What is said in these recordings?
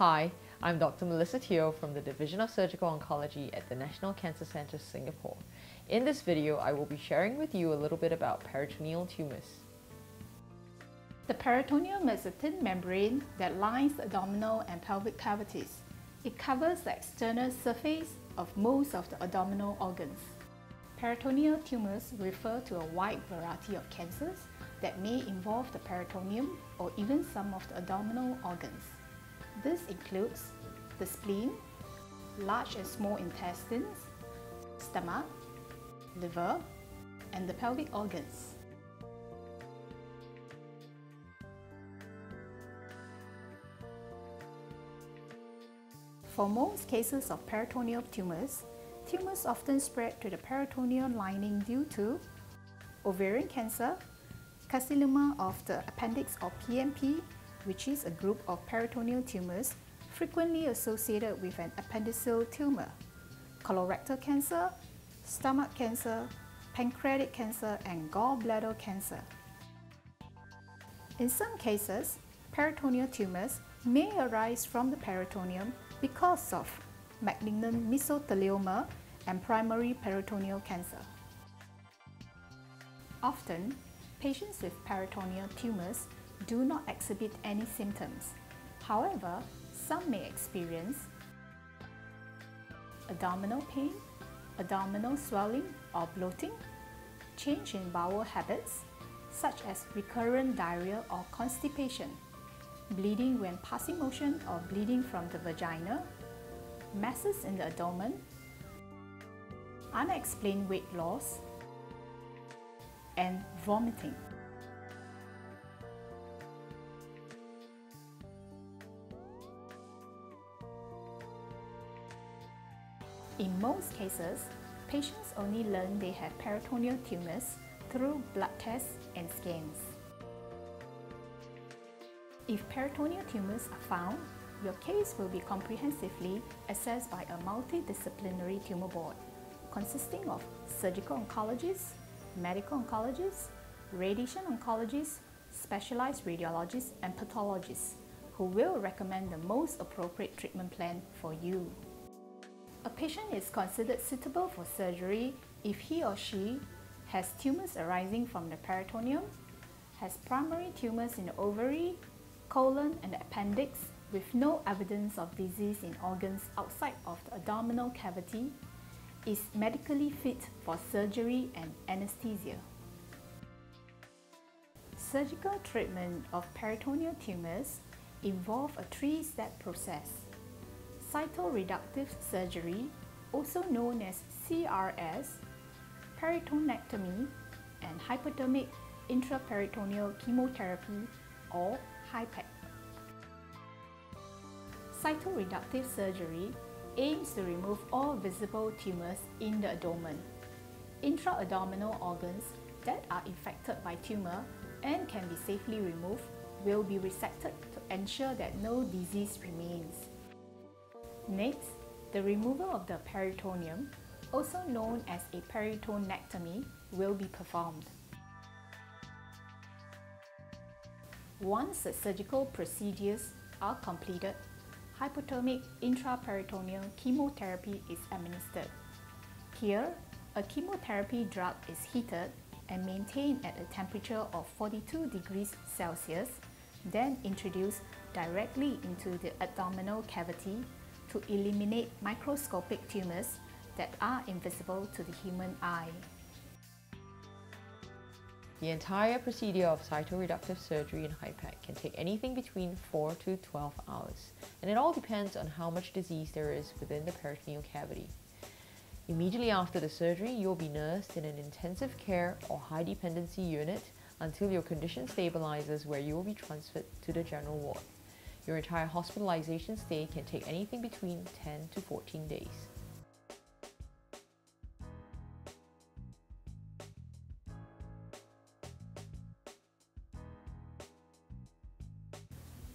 Hi, I'm Dr. Melissa Teo from the Division of Surgical Oncology at the National Cancer Centre Singapore. In this video, I will be sharing with you a little bit about peritoneal tumours. The peritoneum is a thin membrane that lines abdominal and pelvic cavities. It covers the external surface of most of the abdominal organs. Peritoneal tumours refer to a wide variety of cancers that may involve the peritoneum or even some of the abdominal organs. This includes the spleen, large and small intestines, stomach, liver, and the pelvic organs. For most cases of peritoneal tumours, tumours often spread to the peritoneal lining due to ovarian cancer, carcinoma of the appendix or PMP, which is a group of peritoneal tumours frequently associated with an appendiceal tumour, colorectal cancer, stomach cancer, pancreatic cancer, and gallbladder cancer. In some cases, peritoneal tumours may arise from the peritoneum because of malignant mesothelioma and primary peritoneal cancer. Often, patients with peritoneal tumours do not exhibit any symptoms. However, some may experience abdominal pain, abdominal swelling or bloating, change in bowel habits such as recurrent diarrhea or constipation, bleeding when passing motion or bleeding from the vagina, masses in the abdomen, unexplained weight loss, and vomiting. In most cases, patients only learn they have peritoneal tumours through blood tests and scans. If peritoneal tumours are found, your case will be comprehensively assessed by a multidisciplinary tumour board consisting of surgical oncologists, medical oncologists, radiation oncologists, specialised radiologists and pathologists who will recommend the most appropriate treatment plan for you. A patient is considered suitable for surgery if he or she has tumours arising from the peritoneum, has primary tumours in the ovary, colon and the appendix with no evidence of disease in organs outside of the abdominal cavity, is medically fit for surgery and anesthesia. Surgical treatment of peritoneal tumours involves a three-step process. Cytoreductive surgery, also known as CRS, peritonectomy, and hyperthermic intraperitoneal chemotherapy or HIPEC. Cytoreductive surgery aims to remove all visible tumours in the abdomen, intra-abdominal organs that are infected by tumour and can be safely removed will be resected to ensure that no disease remains. Next, the removal of the peritoneum, also known as a peritonectomy, will be performed. Once the surgical procedures are completed, hyperthermic intraperitoneal chemotherapy is administered. Here, a chemotherapy drug is heated and maintained at a temperature of 42 degrees Celsius, then introduced directly into the abdominal cavity to eliminate microscopic tumours that are invisible to the human eye. The entire procedure of cytoreductive surgery in HIPEC can take anything between 4 to 12 hours, and it all depends on how much disease there is within the peritoneal cavity. Immediately after the surgery, you'll be nursed in an intensive care or high dependency unit until your condition stabilizes, where you will be transferred to the general ward. Your entire hospitalization stay can take anything between 10 to 14 days.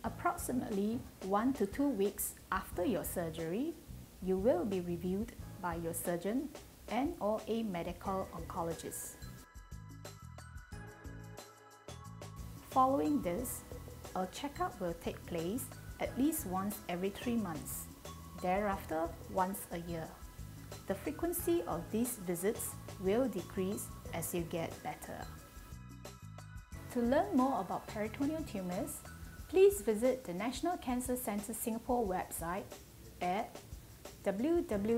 Approximately 1 to 2 weeks after your surgery, you will be reviewed by your surgeon and/or a medical oncologist. Following this, a checkup will take place at least once every 3 months, thereafter once a year. The frequency of these visits will decrease as you get better. To learn more about peritoneal tumours, please visit the National Cancer Centre Singapore website at www.nccs.com.sg.